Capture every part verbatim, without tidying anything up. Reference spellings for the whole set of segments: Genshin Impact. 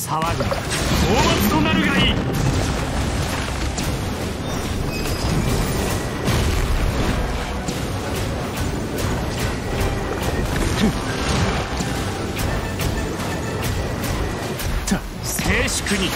騒ぐ。討伐となるがいい。静粛に。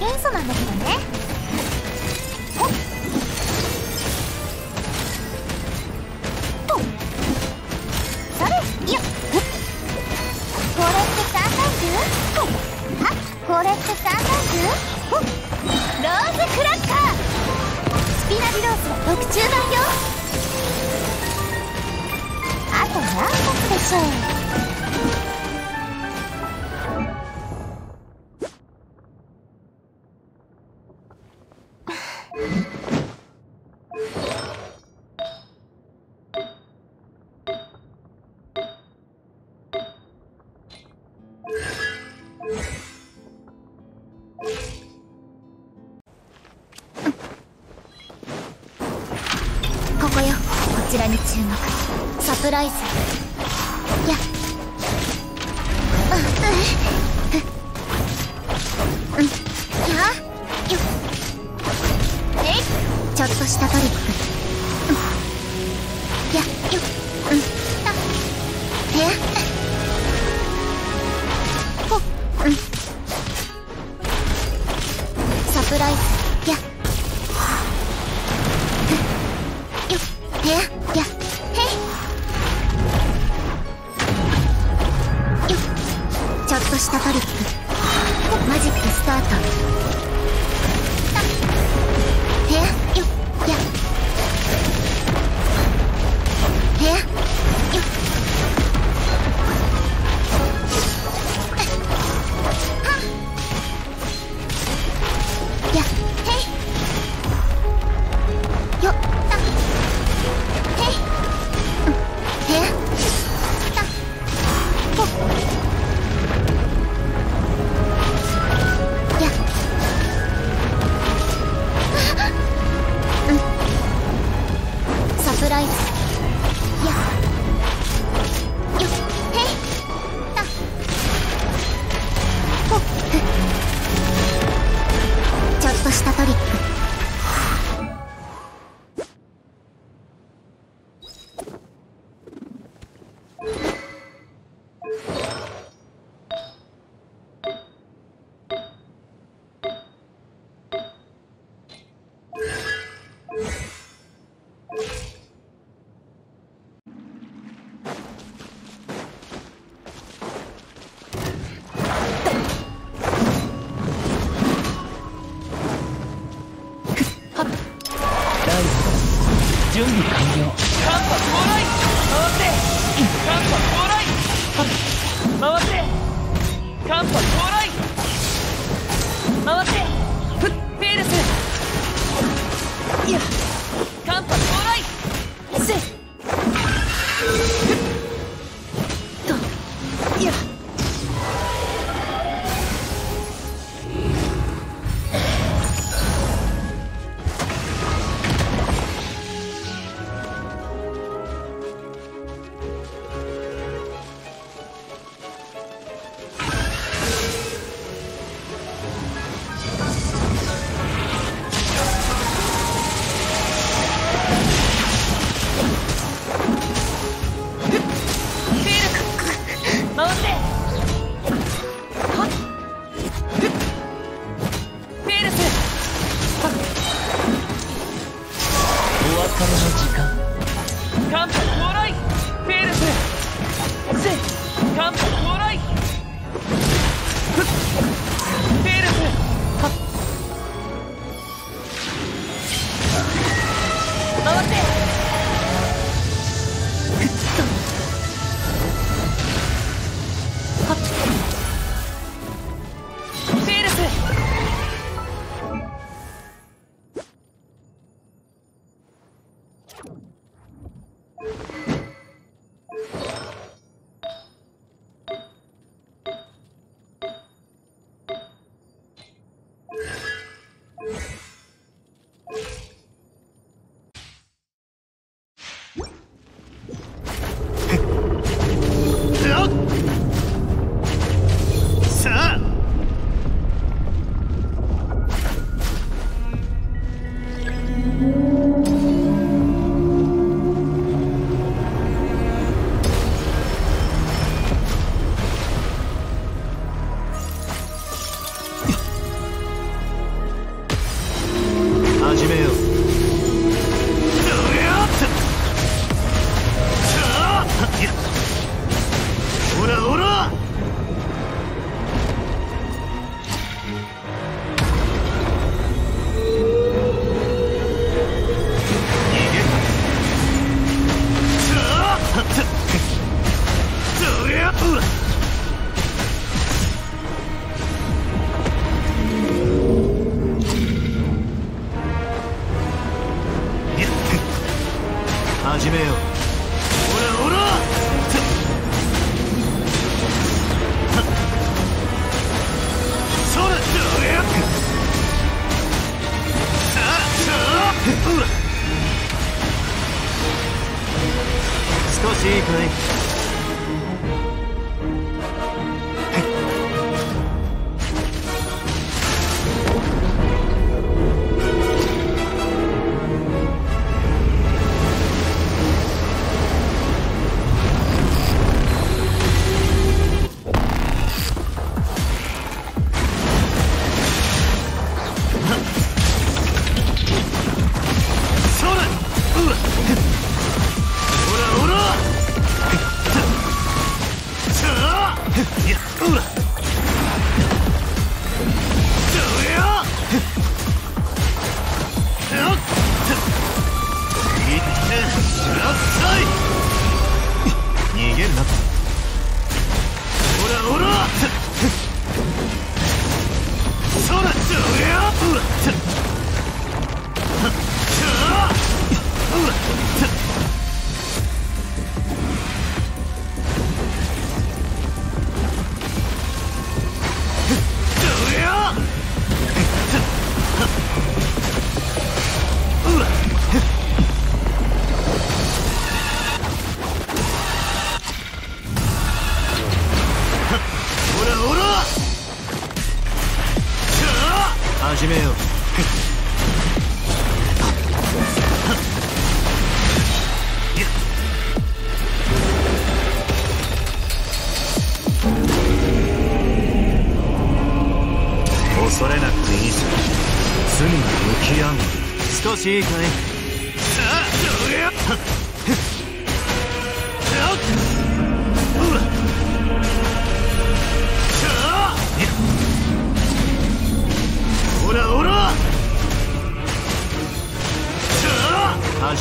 元素なんだけどね。ほっとそれよっ。これって三段銃？はっ、これって三段銃？ほっ、ローズクラッカー。スピナビローズは特注版よ。あと何発でしょう。こちらに注目。サプライズやっ、うんうんうん、やよっ、えい、ちょっとしたトリック、うん、やよっ、うん、たえっ、ほっ、うん、サプライズやっ、やっやっ、へいよっ、ちょっとしたトリック、マジックスタート、へいよっ、やっ、へいよっ、はっ、やっ、へいよっ、ちょっとしたトリック。準備完了。間髪もない。回って。間髪もない。回って。間髪もない。回ってフッフェイルス。いや間髪もない。せっといやいいかい。始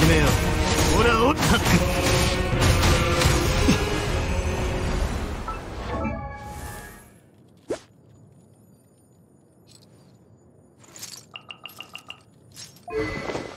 めよう。オラを立つ。you